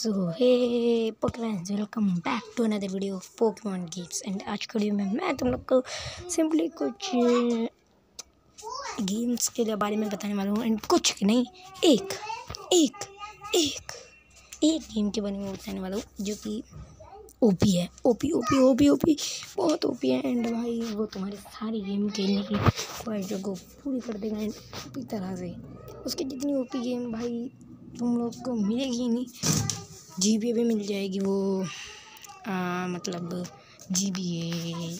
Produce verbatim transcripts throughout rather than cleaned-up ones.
So hey Pokemons, welcome back to another video of Pokemon games. And आज के video में मैं तुम लोग को सिंपली कुछ गेम्स के बारे में बताने वाला हूँ। एंड कुछ नहीं, एक एक एक एक गेम के बारे में बताने वाला हूँ जो कि ओपी है। ओपी ओपी ओपी ओपी बहुत ओपी है। एंड भाई वो तुम्हारे सारी गेम खेलने की ख्वाहिशों को पूरी कर देगा। एंड पूरी तरह से उसकी जितनी ओपी गेम भाई तुम लोग को मिलेगी नहीं, जीबीए भी मिल जाएगी। वो आ, मतलब जीबीए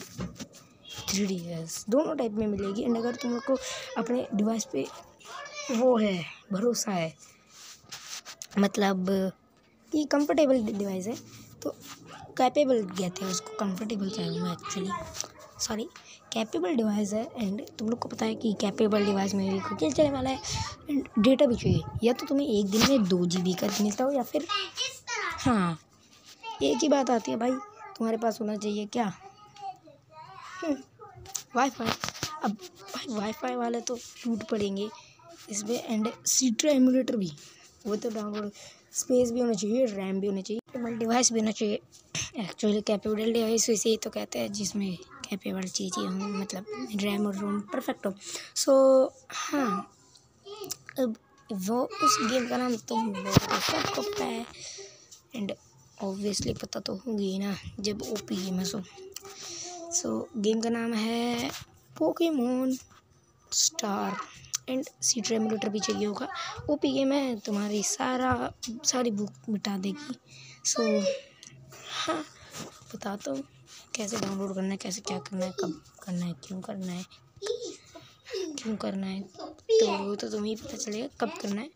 थ्री डी एस दोनों टाइप में मिलेगी। एंड अगर तुम लोग को अपने डिवाइस पे वो है, भरोसा है, मतलब ये कंफर्टेबल डिवाइस है तो कैपेबल कहते हैं उसको, कंफर्टेबल कहूँगा एक्चुअली, सॉरी कैपेबल डिवाइस है। एंड तुम लोग को पता है कि कैपेबल डिवाइस में भी कुछ चलने वाला है। एंड डेटा भी चाहिए, या तो तुम्हें एक दिन में दो जी बी का मिलता हो या फिर हाँ एक ही बात आती है भाई, तुम्हारे पास होना चाहिए क्या, वाईफाई। अब भाई वाईफाई वाले तो टूट पड़ेंगे इसमें। एंड सीट्रा एमुलेटर भी, वो तो डाउनलोड, स्पेस भी होना चाहिए, रैम भी होना चाहिए, कैपेबल डिवाइस भी होना चाहिए। एक्चुअली कैपेबल डिवाइस वैसे ही तो कहते हैं जिसमें कैपेबल चीज़ें हों, मतलब रैम और रोम परफेक्ट हो। सो हाँ, अब वो उस गेम का नाम तो सबको पता है एंड ऑब्वियसली पता तो होगी ना जब ओपी गेम है। सो सो गेम का नाम है Pokemon star. And Citra emulator भी चाहिए होगा, ओपी गेम है, तुम्हारी सारा सारी बुक मिटा देगी। सो हाँ, बताता हूँ कैसे डाउनलोड करना है, कैसे क्या करना है, कब करना है, क्यों करना है, क्यों करना है तो वो तो तुम्हें पता चलेगा। कब करना है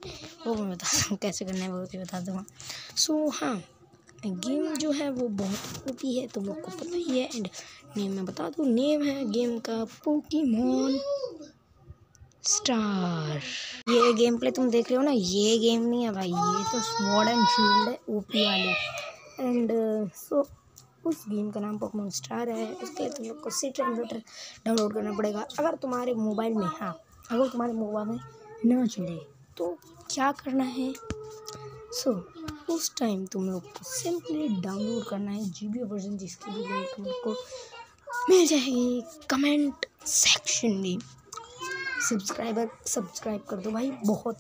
वो मैं बता दूँ, कैसे करना है वो भी बता दूँगा। सो हाँ, गेम जो है वो बहुत ओपी है, तुम लोग को पता ही है। एंड नेम मैं बता दूँ, नेम है गेम का पोकेमॉन स्टार। ये गेम प्ले तुम देख रहे हो ना, ये गेम नहीं है भाई, ये तो स्वॉर्ड एंड शील्ड है ओपी वाले। एंड सो uh, so, उस गेम का नाम पोकेमॉन स्टार है। उसके लिए तुम लोग को सिट्रा एमुलेटर डाउनलोड करना पड़ेगा। अगर तुम्हारे मोबाइल में, हाँ अगर तुम्हारे मोबाइल में ना चले तो क्या करना है, सो so, उस टाइम तुम लोग को सिंपली डाउनलोड करना है जीबी वर्जन, जिसकी भी लिंक तुम लोग को मिल जाएगी कमेंट सेक्शन में। सब्सक्राइबर सब्सक्राइब कर दो भाई, बहुत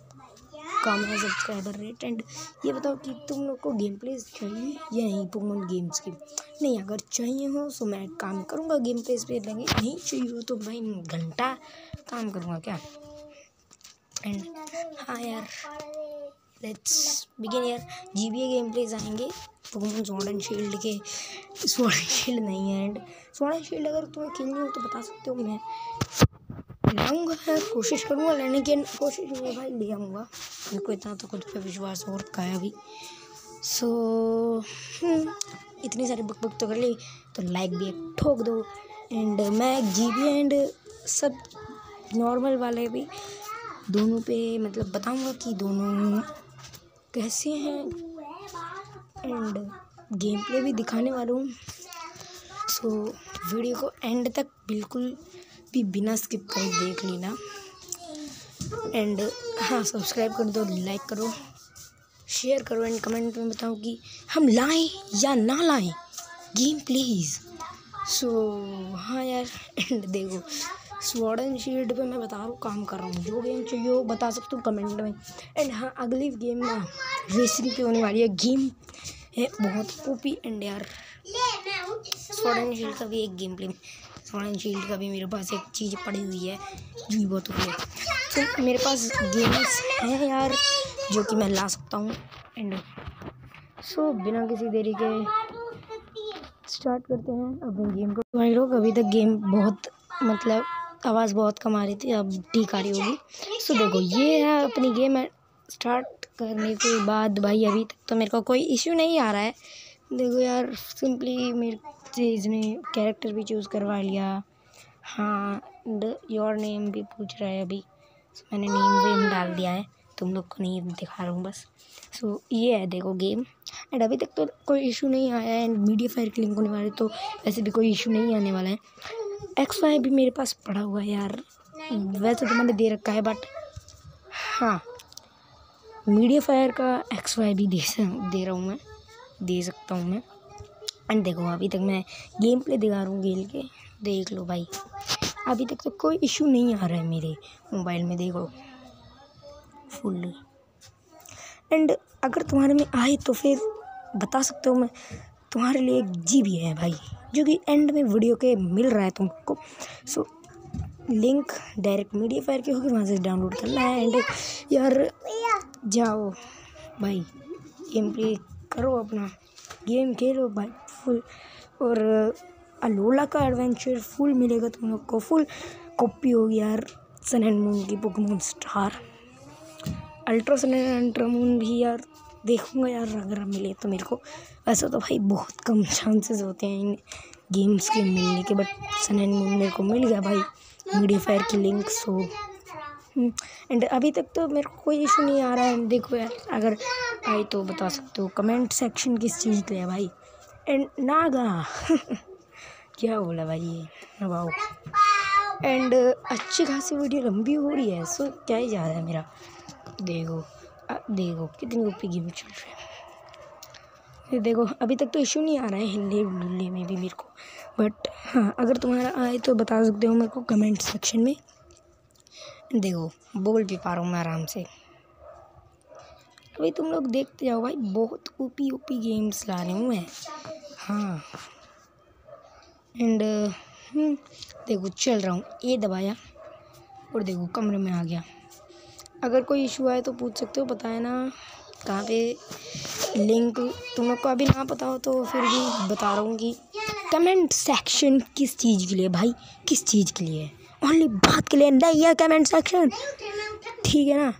काम है सब्सक्राइबर रेट। एंड ये बताओ कि तुम लोग को गेम प्लेस चाहिए या नहीं पोकेमॉन गेम्स की। नहीं अगर चाहिए हो तो मैं काम करूँगा गेम प्लेस पे, लेंगे नहीं चाहिए हो तो भाई घंटा काम करूँगा क्या। एंड हाँ यार, लेट्स बिगिन यार। जीबीए गेम प्लेस आएंगे पोकेमॉन स्वॉर्ड एंड शील्ड के, स्वॉर्ड एंड शील्ड नहीं है। एंड स्वॉर्ड एंड शील्ड अगर तुम्हें खेलनी हो तो बता सकते हो, मैं लाऊंगा, कोशिश करूँगा लेने की, कोशिश में भाई ले आऊँगा, मेरे को इतना तो खुद पे विश्वास और काया भी। सो इतनी सारी बुक बुक तो कर ली, तो लाइक भी एक ठोक दो। एंड मैं जीबी एंड सब नॉर्मल वाले भी दोनों पे मतलब बताऊँगा कि दोनों कैसे हैं, एंड गेम प्ले भी दिखाने वाला हूँ। सो वीडियो को एंड तक बिल्कुल भी बिना स्किप कर देख लेना। एंड हाँ, सब्सक्राइब कर दो, लाइक करो, शेयर करो, एंड कमेंट में बताओ कि हम लाएं या ना लाएं गेम प्लीज़। सो हाँ यार, एंड देखो स्वॉर्ड एंड शील्ड पे मैं बता रहा हूँ काम कर रहा हूँ, जो गेम चाहिए हो बता सकते हो कमेंट में। एंड हाँ, अगली गेम ना रेसिंग पे होने वाली है, गेम है बहुत ओपी। एंड यार स्वॉर्ड एंड शील्ड का भी एक game play, sword and shield का भी मेरे पास एक चीज़ पड़ी हुई है जी बहुत ओपी। तो मेरे पास गेम्स हैं यार जो कि मैं ला सकता हूँ। एंड सो बिना किसी देरी के स्टार्ट करते हैं अपने गेम को। भाई लोग अभी तक गेम बहुत मतलब आवाज़ बहुत कम आ रही थी, अब ठीक आ रही होगी। सो देखो ये है अपनी गेम। स्टार्ट करने के बाद भाई अभी तक तो मेरे को कोई इश्यू नहीं आ रहा है। देखो यार सिंपली मेरे से इसने कैरेक्टर भी चूज़ करवा लिया। हाँ, योर नेम भी पूछ रहा है अभी, मैंने नेम वेम डाल दिया है, तुम लोग को नहीं दिखा रहा हूँ बस। सो so, ये है देखो गेम। एंड अभी तक तो कोई इशू नहीं आया है। एंड मीडिया फायर की लिंक होने वाले तो वैसे भी कोई इशू नहीं आने वाला है। एक्स वाई भी मेरे पास पड़ा हुआ है यार, वैसे तो मैंने दे रखा है बट हाँ मीडिया फायर का एक्स वाई भी दे दे रहा हूँ मैं, दे सकता हूँ मैं। एंड देखो अभी तक मैं गेम प्ले दिखा रहा हूँ गेल के, देख लो भाई अभी तक तो कोई इशू नहीं आ रहा है मेरे मोबाइल में, देखो फुल। एंड अगर तुम्हारे में आए तो फिर बता सकता हूँ मैं, तुम्हारे लिए एक जी बी है भाई, जो कि एंड में वीडियो के मिल रहा है तुमको। So link direct media fire के होगी, वहाँ से डाउनलोड करना है। एंड यार जाओ भाई गेम प्ले करो अपना, गेम खेलो भाई फुल। और अलोला का एडवेंचर फुल मिलेगा तुम लोग को, फुल कॉपी होगी यार सन एंड मून की, Pokemon star, ultra sun and moon भी यार देखूंगा यार अगर मिले तो मेरे को। वैसे तो भाई बहुत कम चांसेस होते हैं इन गेम्स के मिलने के, बट सन एंड मून मेरे को मिल गया भाई मीडिया फायर की लिंक। सो एंड अभी तक तो मेरे को कोई इशू नहीं आ रहा है। देखो यार अगर आए तो बता सकते हो, कमेंट सेक्शन किस चीज़ के है भाई। एंड नागा क्या बोला भाई ये, वाओ। एंड अच्छी खासी वीडियो लंबी हो रही है, सो क्या ही जा रहा है मेरा। देखो आ, देखो कितनी ओपी गेम चल रही है, देखो अभी तक तो इशू नहीं आ रहा है हिलने डुलने में भी मेरे को। बट हाँ अगर तुम्हारा आए तो बता सकते हो मेरे को कमेंट सेक्शन में। देखो बोल भी पा रहा हूँ मैं आराम से। अभी तुम लोग देखते जाओ भाई, बहुत ओपी ओपी गेम्स ला रही हूँ मैं, हाँ। एंड देखो चल रहा हूँ, ए दबाया और देखो कमरे में आ गया। अगर कोई इशू आए तो पूछ सकते हो, पता है ना कहाँ पे लिंक, तुम लोग को अभी ना पता हो तो फिर भी बता रहा हूँ कि कमेंट सेक्शन किस चीज़ के लिए भाई, किस चीज़ के लिए, ओनली बात के लिए नहीं है कमेंट सेक्शन, ठीक है ना।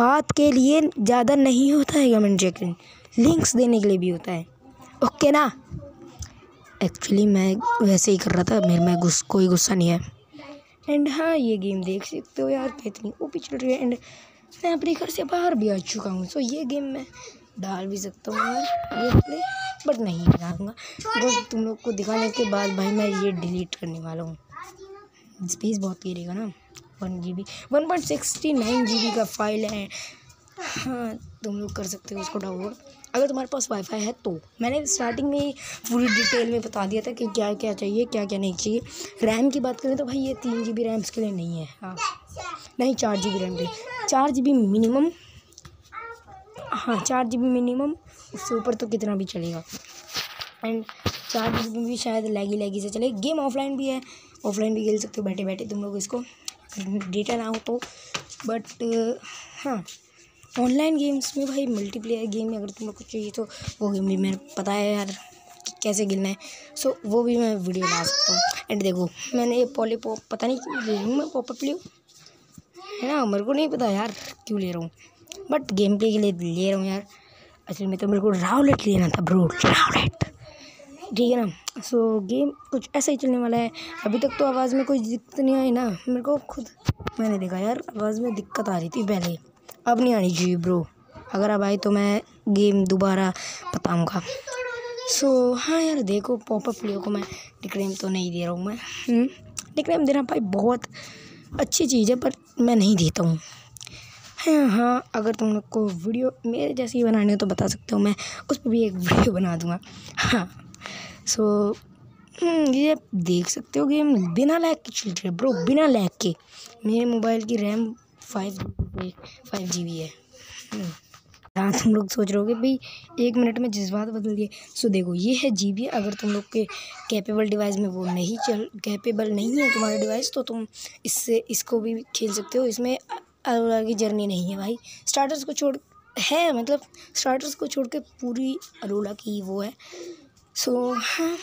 बात के लिए ज़्यादा नहीं होता है कमेंट सेक्शन, लिंक्स देने के लिए भी होता है, ओके ना। एक्चुअली मैं वैसे ही कर रहा था, मेरे में गुस्सा कोई गुस्सा नहीं है। एंड हाँ ये गेम देख सकते हो यार कितनी ओपी चल रही है। एंड मैं अपने घर से बाहर भी आ चुका हूँ, सो ये गेम मैं डाल भी सकता हूँ यार, बट नहीं डालूँगा बस तुम लोग को दिखाने के बाद भाई मैं ये डिलीट करने वाला हूँ। स्पेस बहुत गिरेगा ना, one G B one point sixty nine G B का फाइल है, हाँ तुम लोग कर सकते हो उसको डाउनलोड अगर तुम्हारे पास वाईफाई है तो। मैंने स्टार्टिंग में ही पूरी डिटेल में बता दिया था कि क्या क्या चाहिए क्या क्या नहीं चाहिए। रैम की बात करें तो भाई ये तीन जी बी रैम के लिए नहीं है, हाँ नहीं चार जी बी रैम के, चार जी बी मिनिमम, हाँ चार जी बी मिनिमम, उससे ऊपर तो कितना भी चलेगा। एंड चार जी बी भी शायद लैगी लैगी से चले। गेम ऑफलाइन भी है, ऑफलाइन भी खेल सकते हो बैठे बैठे तुम लोग इसको, डेटा ना हो तो। बट हाँ ऑनलाइन गेम्स में भाई मल्टीप्लेयर गेम में अगर तुम लोग को चाहिए तो वो गेम भी मेरे पता है यार कैसे खेलना है, सो वो भी मैं वीडियो ला सकता हूँ। एंड देखो मैंने ये पॉली पॉप पता नहीं क्यों ले रही हूँ मैं, पॉप अप ले है ना, मेरे को नहीं पता यार क्यों ले रहा हूँ, बट गेम प्ले के लिए ले रहा हूँ यार। असल में तो मेरे को रावलेट लेना था ब्रो, रावलेट, ठीक है ना। सो गेम कुछ ऐसा ही चलने वाला है। अभी तक तो आवाज़ में कोई दिक्कत नहीं आई ना, मेरे को खुद मैंने देखा यार आवाज़ में दिक्कत आ रही थी पहले, अब नहीं आनी चाहिए ब्रो। अगर अब आई तो मैं गेम दोबारा बताऊंगा। सो so, हाँ यार देखो पॉपअप प्लेयर को मैं निकनेम तो नहीं दे रहा हूँ मैं, निकनेम देना भाई बहुत अच्छी चीज़ है पर मैं नहीं देता हूँ। हाँ हाँ अगर तुम लोग को वीडियो मेरे जैसे ही बनानी हो तो बता सकते हो, मैं उस पर भी एक वीडियो बना दूँगा, हाँ। सो so, ये देख सकते हो गेम बिना लैग के चल रही है ब्रो, बिना लैग के। मेरे मोबाइल की RAM five five G B है, हाँ तुम लोग सोच रहे होगे भाई एक मिनट में जज्बात बदल दिए। सो देखो ये है जी बी, अगर तुम लोग के कैपेबल डिवाइस में वो नहीं चल, कैपेबल नहीं है तुम्हारा डिवाइस तो तुम इससे इसको भी खेल सकते हो। इसमें अलोला की जर्नी नहीं है भाई, स्टार्टर्स को छोड़ है, मतलब स्टार्टर्स को छोड़ के पूरी अलोला की वो है। सो हाँ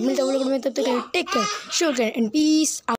मिलता है, तब तक take care, sure and piece.